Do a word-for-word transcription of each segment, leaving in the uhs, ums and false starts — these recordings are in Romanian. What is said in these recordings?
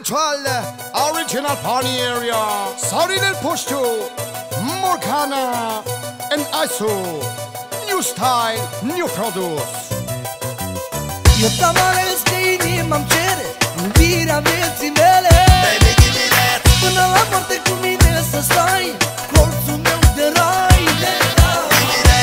Natural, original pioneer, Sorinel Pustiu, Morgana, and A S U. New style, new produce. Eu ta mare-ți de inimă, îmi cere iubirea vieții mele. Baby, give me that. Până la moarte cu mine să stai, colțul meu de rai.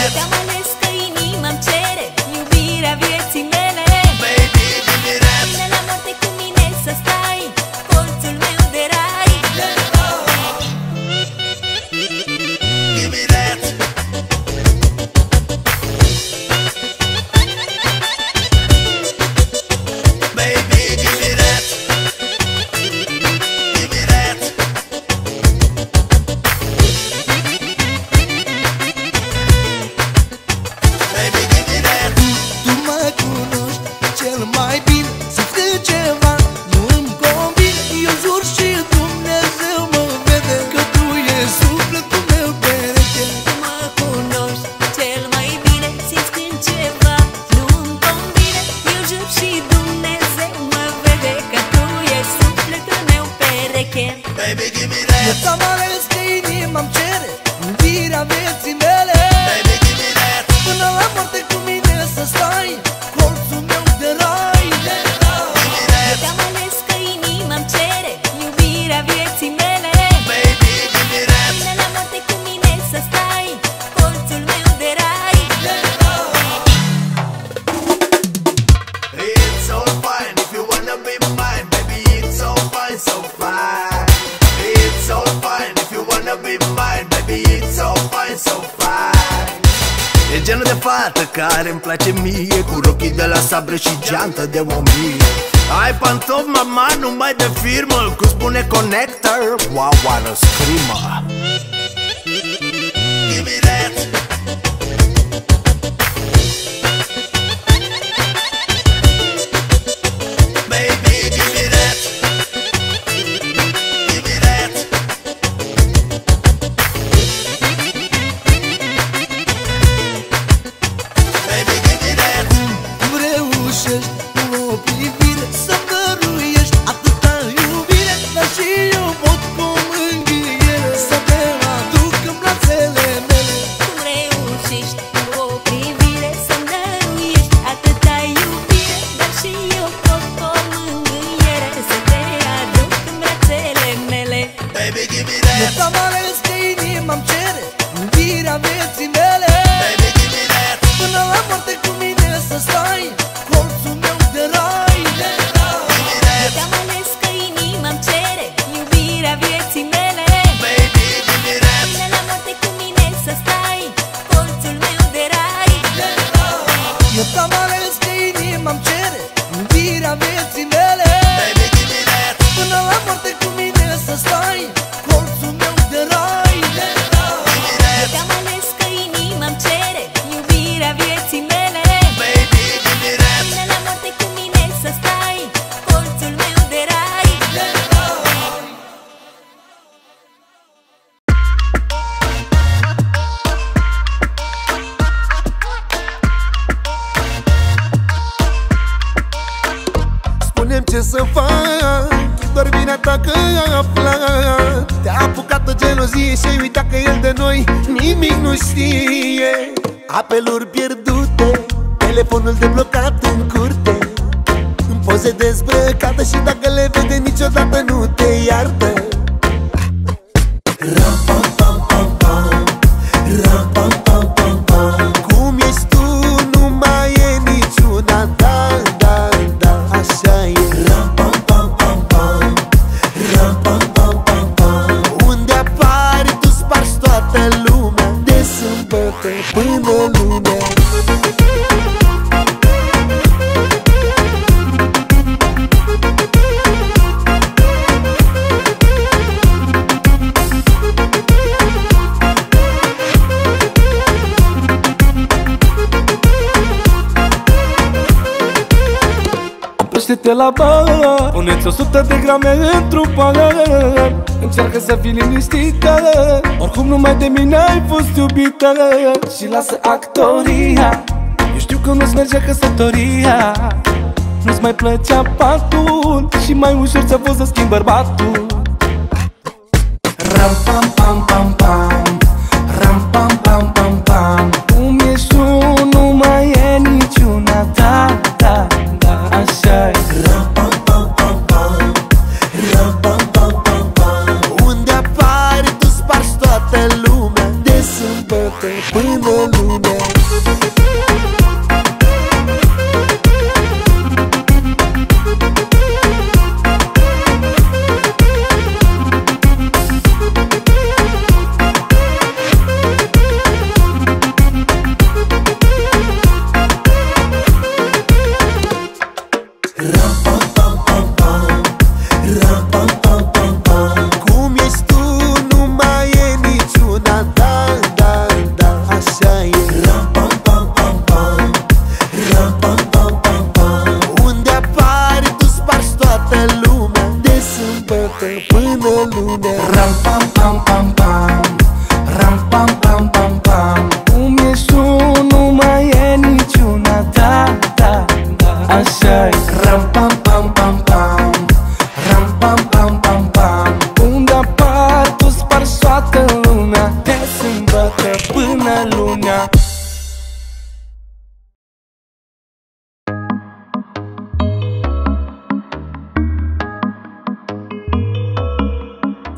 Eu ta mare-ți de inimă, îmi cere iubirea vieții mele. Baby, give me that. Până la moarte cu mine să stai, colțul meu de rai. Give me that. Baby, give me that. Eu ta mare-ți de inimă, îmi cere iubirea vieții mele. Baby, give me that. Până la moarte cu mine să stai, colțul meu de rai. Eu ta mare-ți de inimă, îmi cere iubirea vieții mele. Baby, give me that. Până la moarte cu mine să stai, colțul meu de rai. It's all fine if you wanna be mine. Baby, it's all fine, so fine. It's all fine if you wanna be mine. Baby, it's all fine, so fine. E genul de fată care-mi place mie, cu rochii de la Sabre și geantă de o mie. Ai pantofi, mama, numai de firmă, cum spune Connector, wow, oară scrimă. Give me that. Eu ta mare-ți de inimă, îmi cere iubirea vieții mele. Baby, give me that. Până la moarte cu mine să stai, colțul meu de rai. Eu ta mare-ți inimă, îmi cere iubirea vieții mele. Baby, give me that. Până la moarte cu mine să stai, colțul meu de rai. Eu ta mare-ți de inimă, îmi cere iubirea vieții mele. Baby, give me that. Până la moarte cu mine să stai, colțul meu de rai. Eu te-am ales că inima-mi cere iubirea vieții mele. Baby, give me that. Până la moarte cu mine să stai, colțul meu de rai. Spune-mi ce să fac, doar vina ta că a aflat. Te-a apucat de gelozie și-ai uitat că el de noi nimic nu știe. Apeluri pierdute, telefonul deblocat în curte, în poze dezbrăcată, și dacă le vede niciodată nu te iartă. Ram-pam-pam-pam-pam, ram-pam-pam-pam-pam. Cum ești tu, nu mai e niciuna ta. Da, da, așa e. Până lunea, oprește-te la bar, pune-ți o sută de grame într-un pahar. Încearcă să fii liniștită, oricum numai de mine ai fost iubită. Și lasă actoria, eu știu că nu-ți merge căsătoria. nu-ți mai plăcea patul și mai ușor ți-a fost să schimbi bărbatul. Ram pam pam pam pam, ram pam pam pam pam, cum ești tu, nu mai e niciuna ta, da, da, așa-i. Ram pam pam pam pam, ram pam pam pam pam, unde apari tu spargi toată lumea, de sâmbătă până lune.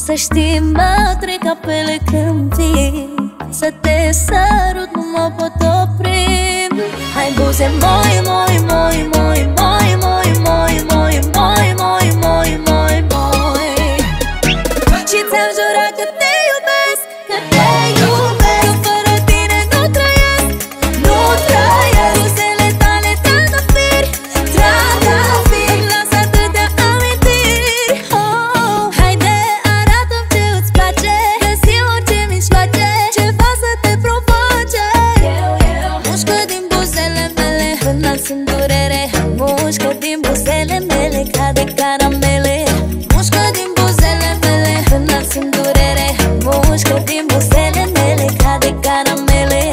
Să știi, mă trec apele când vii, să te sărut, nu mă pot opri. Hai buze moi, moi, moi, moi, moi, moi, moi, moi, moi, moi, moi, moi, moi. Și ți-am jurat că te iubesc, că te iubesc, că fără tine nu trăiesc, nu trăiesc. Buzele tale trandafiri, trandafiri, lasă atâtea amintiri. Haide, arată-mi ce îți place, găsim orice mijloace, ceva să te provoace. Mușcă din buzele mele până îmi simt durere, mușcă din buzele mele ca de caramele. Mușcă din buzele mele până îmi simt durere, mușcă din buzele mele ca de caramele.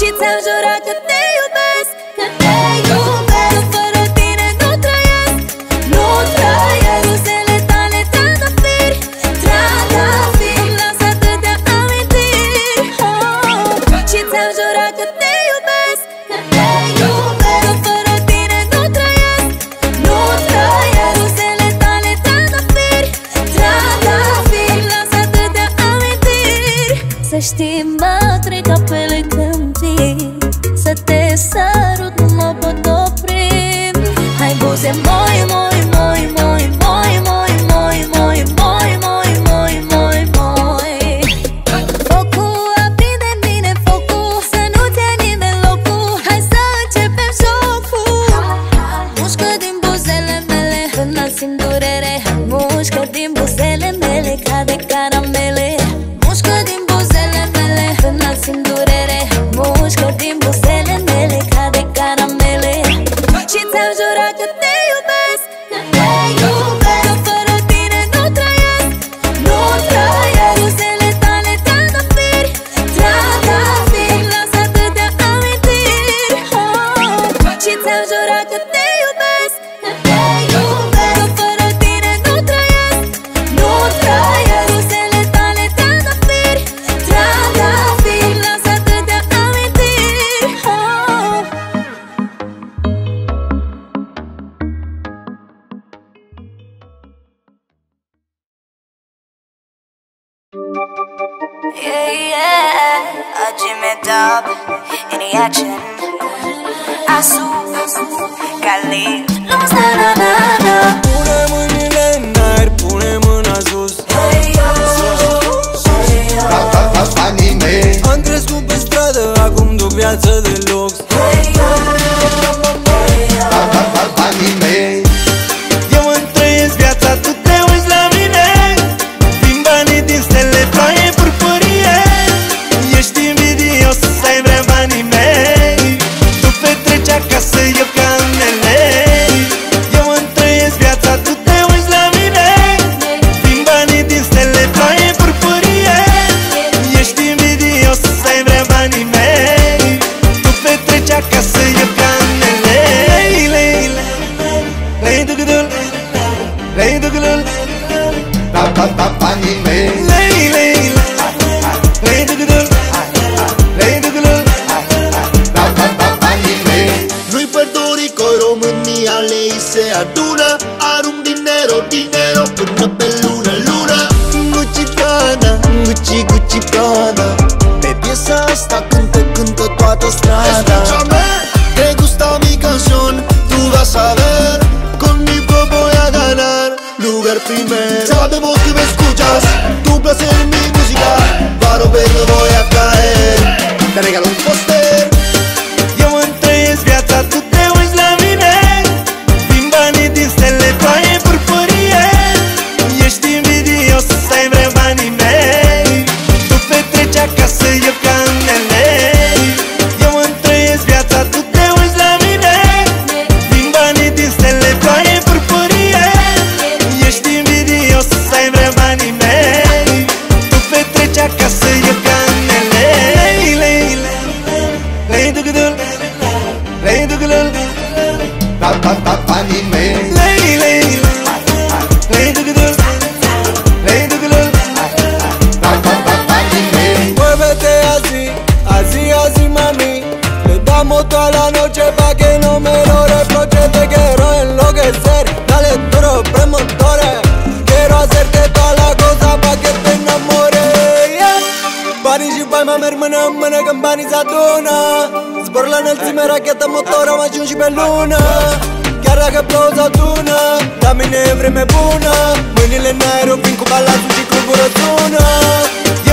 Și ți-am jurat că te iubesc, că te iubesc, că fără tine nu trăiesc, nu trăiesc. Buzele tale trandafiri, trandafiri, lasă atâtea amintiri. Oh. Și ți-am jurat că te iubesc, că te iubesc, că fără tine nu trăiesc, nu trăiesc. Buzele tale trandafiri, trandafiri, lasă atâtea amintiri. Să știi, mă trec apele când vii, să te sărut, nu mă pot opri. Hai buze moi, moi, moi, moi, moi, moi, moi, moi, moi, moi, moi, moi, moi. Focul aprinde în mine focul, să nu-ți ia nimeni locul, hai să începem jocul. Mușcă din buzele mele până simt durere, mușcă din buzele mele ca de caramele. Mușcă din buzele mele până simt durere, mușcă din buzele mele ca de caramele. Și ți-am jurat că te iubesc, că te iubesc, că fără tine nu trăiesc, nu trăiesc. Buzele tale trandafiri, trandafiri, lasă atâtea amintiri. Oh. Și ți-am jurat că te iubesc, că te iubesc, că fără tine nu trăiesc, nu trăiesc. Buzele tale trandafiri, trandafiri, lasă atâtea amintiri. Oh. Yeah, yeah, a Jimmy Dub in the action. A S U, Cali, los na na na na. Pune mâinile în aer, pune mâna sus. Hey yo, hey yo. Da, da, da, anime. Am crescut pe stradă, acum duc viață de lux. Hey yo, hey yo. Da, da, da, anime. Eu îmi trăiesc viața, tu te uiți la mine. Din banii, din stele, ploaie purpurie. Ești invidios să ai vrea banii mei. Tu petreci acasă, eu ca în ele. Eu îmi trăiesc viața. Lui pădorico România lei se adună, arunc dinero, dinero până pe lună, lună. Gucci Piana, Gucci, Gucci Piana, pe piesa asta cântă, cântă toată strada. Te gusta mi canción, tu vas a ver, conmigo voy a ganar lugar primer. Sabemos que me escuchas, tu placer en mi música, va a romper, no voy a caer. Te regalo un poster, eu îmi trăiesc viața, tu te uiți la mine, din banii din stele, paie purpurie. Ești invidios să stai vreo banii mei, tu petreci acasă, eu ca în melei. Eu îmi trăiesc viața, tu te uiți la mine, din banii din stele, paie purpurie. Ești invidios să stai vreo banii mei, tu petreci acasă, eu ca în melei. Lei du gudul, lei du gudul, da da da banii mei. Lei lei, lei du gudul, lei du gudul, da da da banii mei. Muévete así, así así mami, le damos toda la noche pa que no me lo reproche. Te quiero enloquecer, dale duro, premotores, quiero hacerte toda la cosa pa que te enamores. Banii și faima merg mână în mână când banii se adună. Zbor la înălțime, rachetă, motor, am ajuns și pe lună. Chiar dacă plouă sau tună, la mine e vreme bună. Mâinile în aer, o vin cu balansul și cu gură tună.